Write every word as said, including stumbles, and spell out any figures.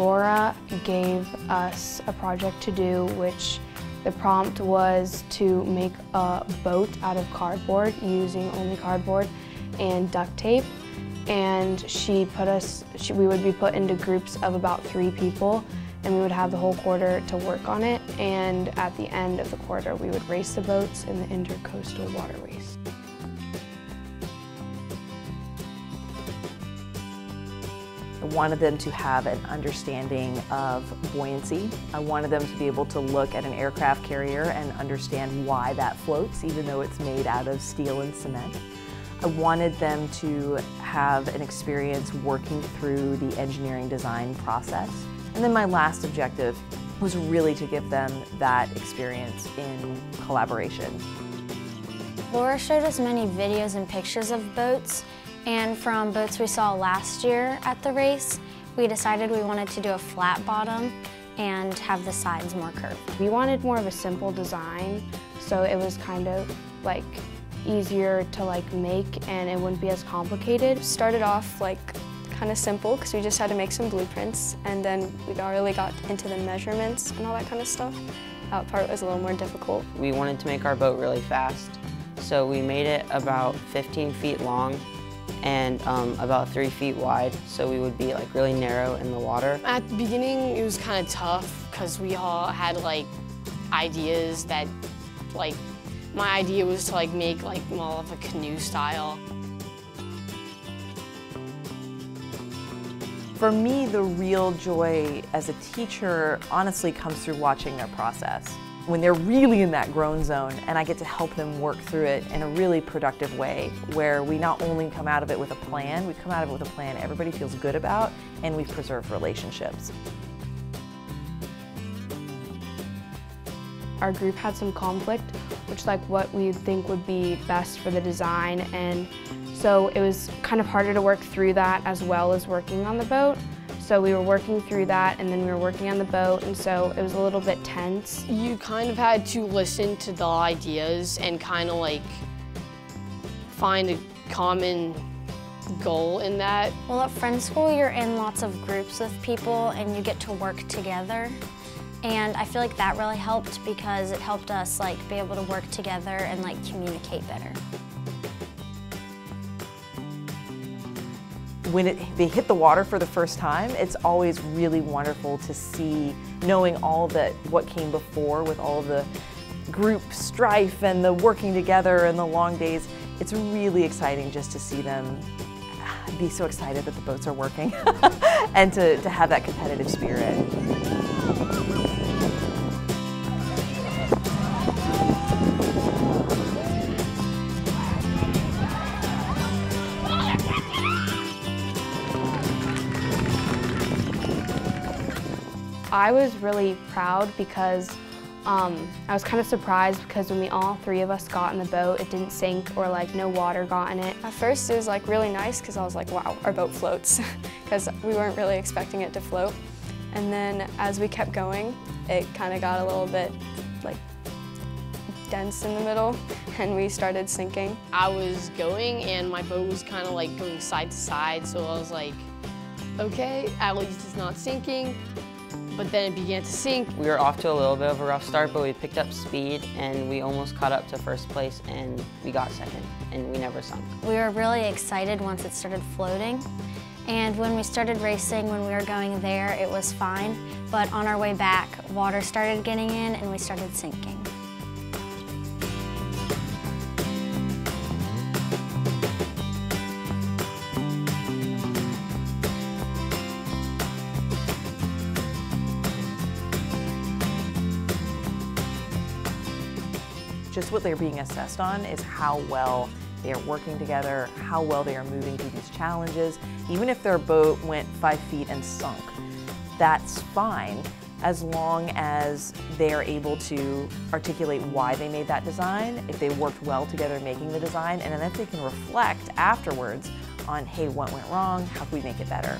Laura gave us a project to do, which the prompt was to make a boat out of cardboard using only cardboard and duct tape. And she put us, she, we would be put into groups of about three people, and we would have the whole quarter to work on it. And at the end of the quarter, we would race the boats in the intercoastal waterways. I wanted them to have an understanding of buoyancy. I wanted them to be able to look at an aircraft carrier and understand why that floats, even though it's made out of steel and cement. I wanted them to have an experience working through the engineering design process. And then my last objective was really to give them that experience in collaboration. Laura showed us many videos and pictures of boats, and from boats we saw last year at the race, we decided we wanted to do a flat bottom and have the sides more curved. We wanted more of a simple design, so it was kind of like easier to like make, and it wouldn't be as complicated. Started off like kind of simple because we just had to make some blueprints, and then we got, really got into the measurements and all that kind of stuff. That part was a little more difficult. We wanted to make our boat really fast, so we made it about fifteen feet long and um, about three feet wide, so we would be like really narrow in the water. At the beginning it was kind of tough because we all had like ideas that like my idea was to like make like more of a canoe style. For me, the real joy as a teacher honestly comes through watching their process. When they're really in that grown zone, and I get to help them work through it in a really productive way, where we not only come out of it with a plan, we come out of it with a plan everybody feels good about, and we preserve relationships. Our group had some conflict, which like what we think would be best for the design, and so it was kind of harder to work through that as well as working on the boat. So we were working through that, and then we were working on the boat, and so it was a little bit tense. You kind of had to listen to the ideas and kind of like find a common goal in that. Well, at Friends School, you're in lots of groups with people and you get to work together. And I feel like that really helped because it helped us like be able to work together and like communicate better. When it, they hit the water for the first time, it's always really wonderful to see, knowing all that what came before with all the group strife and the working together and the long days. It's really exciting just to see them be so excited that the boats are working and to, to have that competitive spirit. I was really proud because um, I was kind of surprised because when we all three of us got in the boat, it didn't sink or like no water got in it. At first it was like really nice because I was like, wow, our boat floats, because we weren't really expecting it to float. And then as we kept going, it kind of got a little bit like dense in the middle and we started sinking. I was going and my boat was kind of like going side to side, so I was like, okay, at least it's not sinking. But then it began to sink. We were off to a little bit of a rough start, but we picked up speed and we almost caught up to first place, and we got second, and we never sunk. We were really excited once it started floating, and when we started racing, when we were going there, it was fine, but on our way back, water started getting in and we started sinking. Just what they're being assessed on is how well they are working together, how well they are moving through these challenges. Even if their boat went five feet and sunk, that's fine, as long as they are able to articulate why they made that design, if they worked well together making the design, and then if they can reflect afterwards on, hey, what went wrong, how can we make it better?